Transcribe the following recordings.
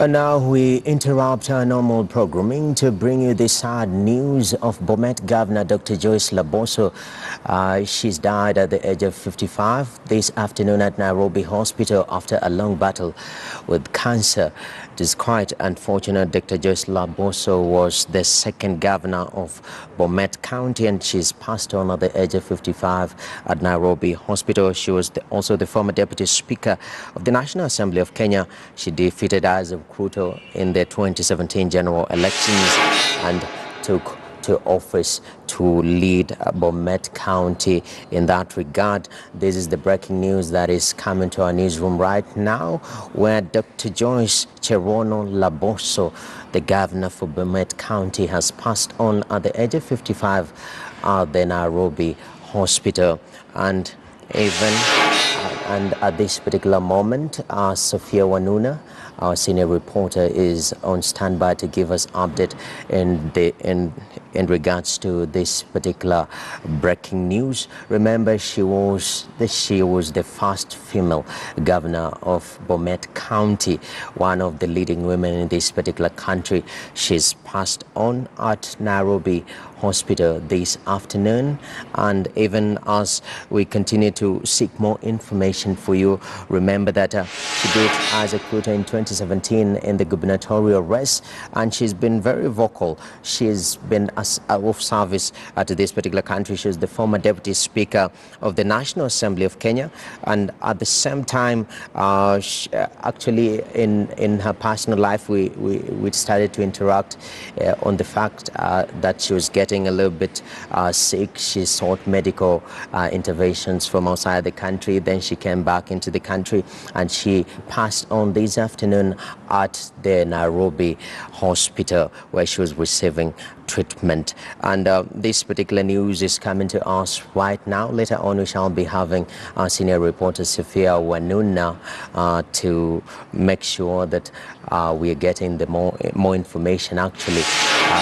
And now we interrupt our normal programming to bring you the sad news of Bomet Governor Dr. Joyce Laboso. She's died at the age of 55 this afternoon at Nairobi Hospital after a long battle with cancer. It is quite unfortunate. Dr. Joyce Laboso was the second governor of Bomet County, and she's passed on at the age of 55 at Nairobi Hospital. She was also the former Deputy Speaker of the National Assembly of Kenya. She defeated Isaac Ruto in the 2017 general elections and took to office to lead Bomet County in that regard. This is the breaking news that is coming to our newsroom right now, where Dr. Joyce Cherono Laboso, the governor for Bomet County, has passed on at the age of 55 at the Nairobi Hospital. And at this particular moment, Sophia Wanuna, our senior reporter, is on standby to give us update in regards to this particular breaking news. Remember, she was the first female governor of Bomet County, one of the leading women in this particular country. She's passed on at Nairobi Hospital this afternoon. And even as we continue to seek more information for you, remember that she beat Isaac Ruto in 2017 in the gubernatorial race, and she's been very vocal. She's been of service to this particular country. She's the former Deputy Speaker of the National Assembly of Kenya, and at the same time, actually in her personal life, we started to interact on the fact that she was getting a little bit sick. She sought medical interventions from outside the country. Then she came back into the country, and she passed on this afternoon at the Nairobi Hospital, where she was receiving treatment. And this particular news is coming to us right now. Later on, we shall be having our senior reporter Sophia Wanuna to make sure that we are getting the more information. Actually,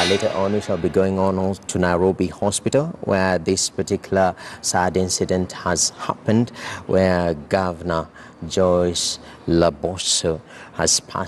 later on, we shall be going on to Nairobi Hospital, where this particular sad incident has happened, where Governor Joyce Laboso has passed.